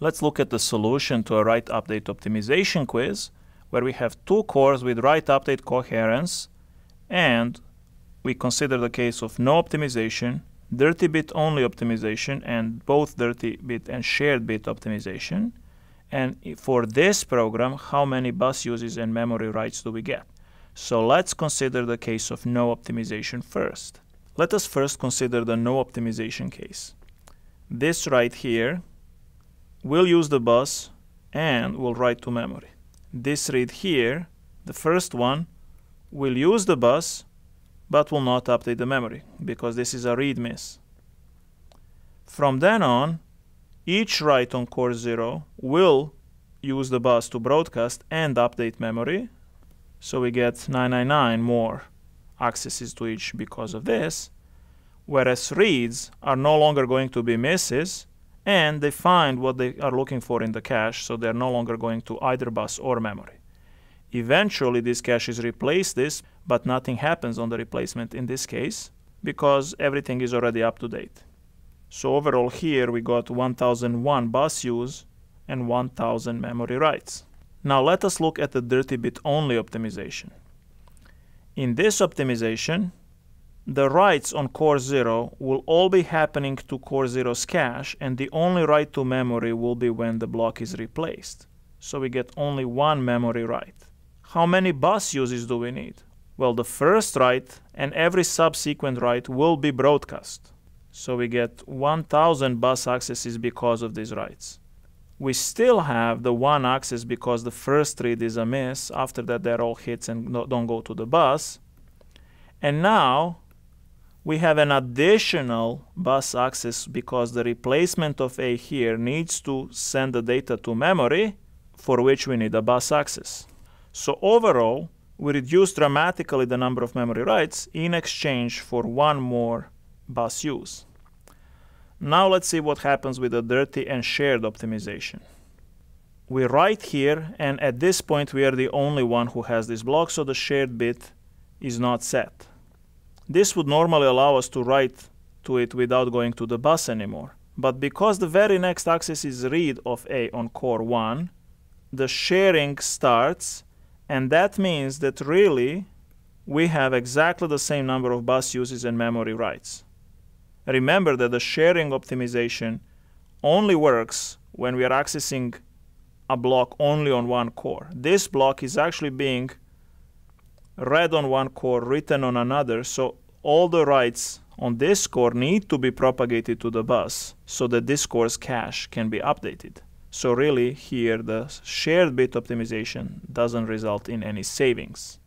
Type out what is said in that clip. Let's look at the solution to a write update optimization quiz, where we have two cores with write update coherence, and we consider the case of no optimization, dirty bit only optimization, and both dirty bit and shared bit optimization. And for this program, how many bus uses and memory writes do we get? So let's consider the case of no optimization first. Let us first consider the no optimization case. This right here will use the bus and will write to memory. This read here, the first one, will use the bus but will not update the memory because this is a read miss. From then on, each write on core 0 will use the bus to broadcast and update memory. So we get 999 more accesses to each because of this. Whereas reads are no longer going to be misses, and they find what they are looking for in the cache, so they're no longer going to either bus or memory. Eventually this cache is replaced this, but nothing happens on the replacement in this case because everything is already up to date. So overall here we got 1001 bus use and 1000 memory writes. Now let us look at the dirty bit only optimization. In this optimization, the writes on core 0 will all be happening to core 0's cache, and the only write to memory will be when the block is replaced. So we get only one memory write. How many bus uses do we need? Well, the first write and every subsequent write will be broadcast. So we get 1000 bus accesses because of these writes. We still have the one access because the first read is a miss. After that, they're all hits and don't go to the bus. And now we have an additional bus access because the replacement of A here needs to send the data to memory, for which we need a bus access. So overall, we reduce dramatically the number of memory writes in exchange for one more bus use. Now let's see what happens with the dirty and shared optimization. We write here, and at this point we are the only one who has this block, so the shared bit is not set. This would normally allow us to write to it without going to the bus anymore. But because the very next access is read of A on core 1, the sharing starts, and that means that really we have exactly the same number of bus uses and memory writes. Remember that the sharing optimization only works when we are accessing a block only on one core. This block is actually being read on one core, written on another, so all the writes on this core need to be propagated to the bus so that this core's cache can be updated. So really here the shared bit optimization doesn't result in any savings.